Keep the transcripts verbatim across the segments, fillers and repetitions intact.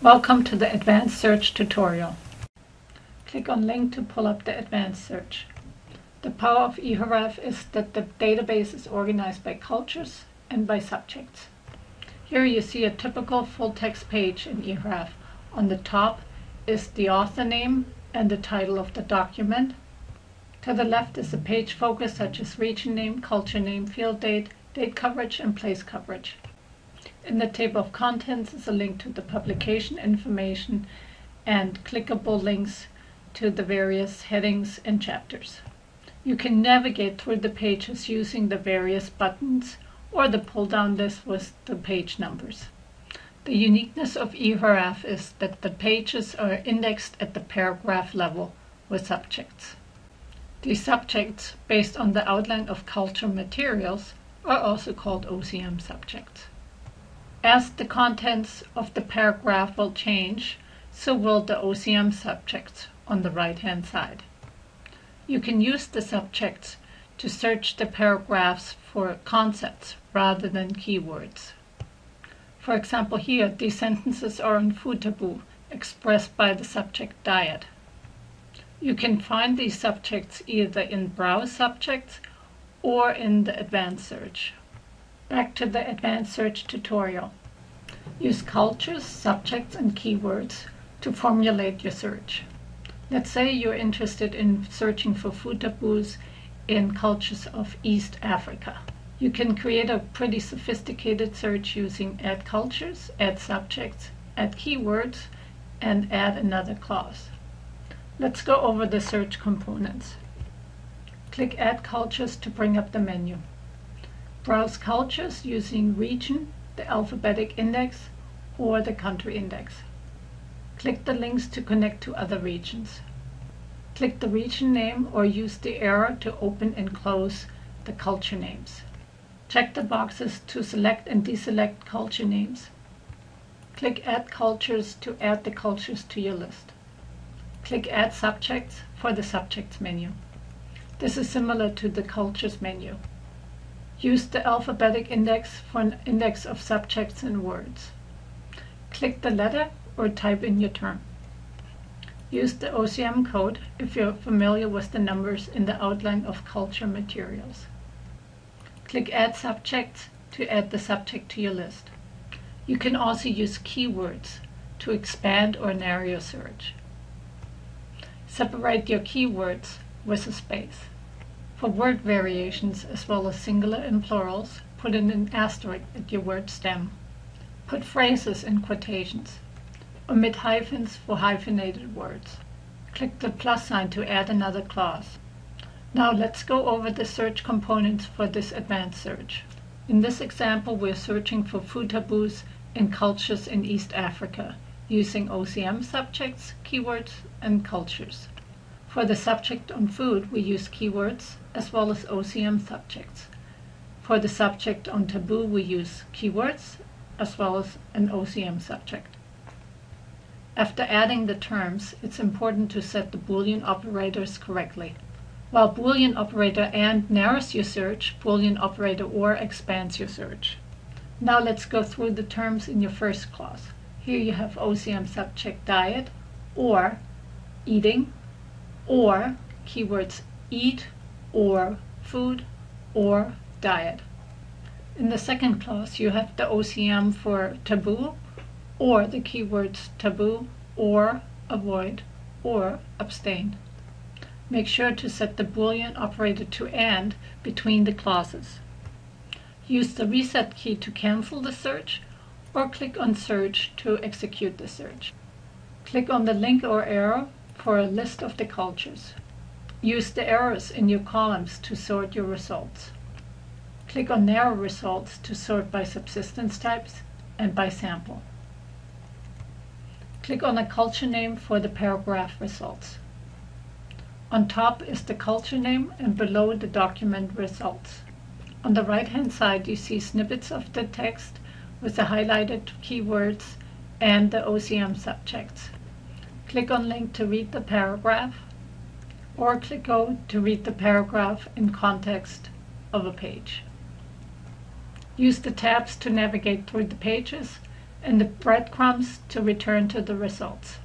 Welcome to the Advanced Search tutorial. Click on Link to pull up the Advanced Search. The power of eHRAF is that the database is organized by cultures and by subjects. Here you see a typical full-text page in eHRAF. On the top is the author name and the title of the document. To the left is a page focus such as region name, culture name, field date, date coverage, and place coverage. In the table of contents is a link to the publication information and clickable links to the various headings and chapters. You can navigate through the pages using the various buttons or the pull-down list with the page numbers. The uniqueness of eHRAF is that the pages are indexed at the paragraph level with subjects. These subjects, based on the outline of cultural materials, are also called O C M subjects. As the contents of the paragraph will change, so will the O C M subjects on the right-hand side. You can use the subjects to search the paragraphs for concepts rather than keywords. For example, here, these sentences are on food taboo, expressed by the subject diet. You can find these subjects either in Browse Subjects or in the Advanced Search. Back to the Advanced Search tutorial. Use cultures, subjects, and keywords to formulate your search. Let's say you're interested in searching for food taboos in cultures of East Africa. You can create a pretty sophisticated search using add cultures, add subjects, add keywords, and add another clause. Let's go over the search components. Click Add Cultures to bring up the menu. Browse cultures using region, the alphabetic index, or the country index. Click the links to connect to other regions. Click the region name or use the arrow to open and close the culture names. Check the boxes to select and deselect culture names. Click Add Cultures to add the cultures to your list. Click Add Subjects for the Subjects menu. This is similar to the Cultures menu. Use the alphabetic index for an index of subjects and words. Click the letter or type in your term. Use the O C M code if you're familiar with the numbers in the outline of culture materials. Click Add Subjects to add the subject to your list. You can also use keywords to expand or narrow your search. Separate your keywords with a space. For word variations as well as singular and plurals, put in an asterisk at your word stem. Put phrases in quotations. Omit hyphens for hyphenated words. Click the plus sign to add another clause. Now let's go over the search components for this advanced search. In this example, we're searching for food taboos and cultures in East Africa using O C M subjects, keywords, and cultures. For the subject on food, we use keywords as well as O C M subjects. For the subject on taboo, we use keywords as well as an O C M subject. After adding the terms, it's important to set the Boolean operators correctly. While Boolean operator AND narrows your search, Boolean operator OR expands your search. Now let's go through the terms in your first clause. Here you have O C M subject diet, or eating, or keywords eat, or food, or diet. In the second clause, you have the O C M for taboo, or the keywords taboo, or avoid, or abstain. Make sure to set the Boolean operator to AND between the clauses. Use the reset key to cancel the search, or click on Search to execute the search. Click on the link or arrow for a list of the cultures. Use the arrows in your columns to sort your results. Click on Narrow Results to sort by subsistence types and by sample. Click on a culture name for the paragraph results. On top is the culture name and below the document results. On the right-hand side, you see snippets of the text with the highlighted keywords and the O C M subjects. Click on link to read the paragraph, or click go to read the paragraph in context of a page. Use the tabs to navigate through the pages and the breadcrumbs to return to the results.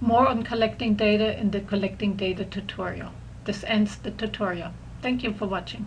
More on collecting data in the collecting data tutorial. This ends the tutorial. Thank you for watching.